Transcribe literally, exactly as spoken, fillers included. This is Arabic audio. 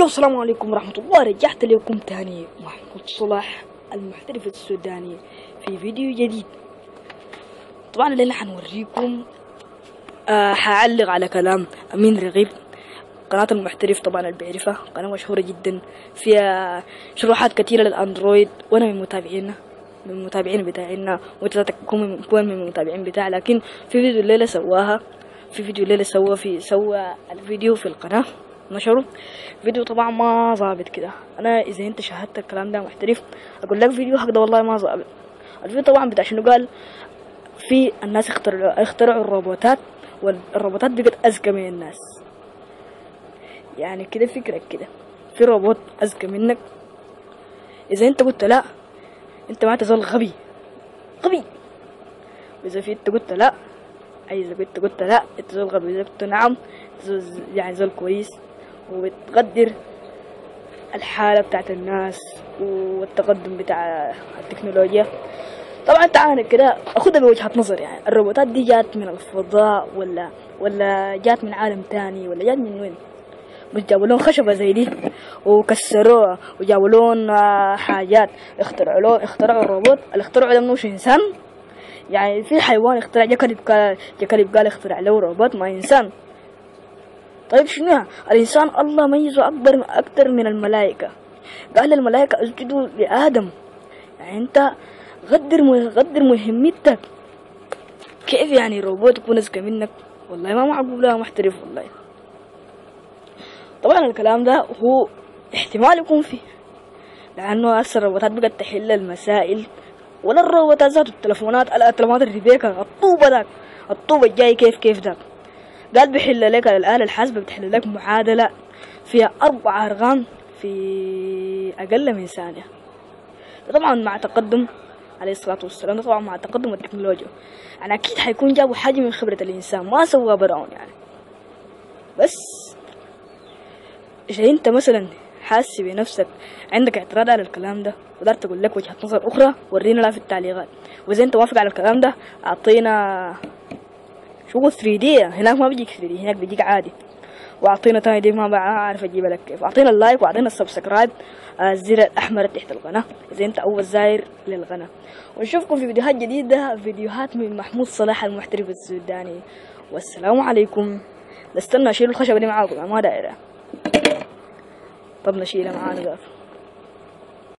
يا السلام عليكم ورحمة الله. رجعت لكم تاني محمود صلاح المحترف السوداني في فيديو جديد. طبعا اللي حنوريكم آه حعلق على كلام أمين رغيب، قناة المحترف طبعا اللي بيعرفها، قناة مشهورة جدا فيها شروحات كثيرة للأندرويد، وأنا من متابعينا من المتابعين بتاعنا، وانت تكون من المتابعين بتاع. لكن في فيديو الليلة سواها في فيديو الليلة سوا في سوى الفيديو في القناة، نشره فيديو طبعا ما ظابط كده. انا اذا انت شاهدت الكلام ده محترف اقول لك فيديو هكذا والله ما ظابط. الفيديو طبعا بتاع شنو، قال في الناس اخترعوا اخترعوا الروبوتات والروبوتات بقت اذكى من الناس، يعني كده فكرة كده في روبوت اذكى منك. اذا انت قلت لا انت ما تزال غبي غبي، واذا في انت قلت لا اي اذا كنت قلت لا انت زول غبي، اذا كنت نعم يعني زول كويس وبتقدر الحالة بتاعت الناس والتقدم بتاع التكنولوجيا. طبعا تعالى كده اخدها بوجهة نظر، يعني الروبوتات دي جات من الفضاء ولا ولا جات من عالم تاني ولا جات من وين؟ مش جابوا لهم خشبة زي دي وكسروها وجابوا لهم حاجات اخترعوا له اخترعوا الروبوت اللي اخترعوا ده منوش انسان، يعني في حيوان اخترع يا كلب قال يا كلب قال اخترع له روبوت ما انسان. طيب شنو الانسان؟ الله ميزه اكبر اكثر من الملائكه، قال للملائكه اسجدوا لادم، يعني انت غدر غدر مهمتك. كيف يعني روبوت يكون اذكى منك؟ والله ما معقوله محترف والله. طبعا الكلام ده هو احتمال يكون فيه، لانه هسه الروبوتات بقت تحل المسائل، ولا الروبوتات ذات التلفونات التلفونات الريبيكا الطوبه ذاك الطوبه الجاي كيف كيف ذاك قال بيحل لك الآلة الحاسبة بتحل لك معادلة فيها أربع أرقام في أقل من ثانية. طبعا مع تقدم عليه الصلاة والسلام، طبعا مع تقدم التكنولوجيا، يعني أكيد حيكون جابوا حاجة من خبرة الإنسان ما سوى براون. يعني بس إذا أنت مثلا حاسس بنفسك عندك اعتراض على الكلام ده، قدرت أقول لك وجهة نظر أخرى ورينا لها في التعليقات، وإذا أنت وافق على الكلام ده أعطينا شو ثري دي، هناك ما بيجيك ثري دي، هناك بيجيك عادي، واعطينا تاني دي ما عارف اجيب لك كيف. اعطينا اللايك واعطينا السبسكرايب، الزر الاحمر تحت القناه اذا انت اول زائر للقناه، ونشوفكم في فيديوهات جديده، فيديوهات من محمود صلاح المحترف السوداني. والسلام عليكم. استنى اشيل الخشبه دي معاكم ما دايره، طب نشيلها معانا.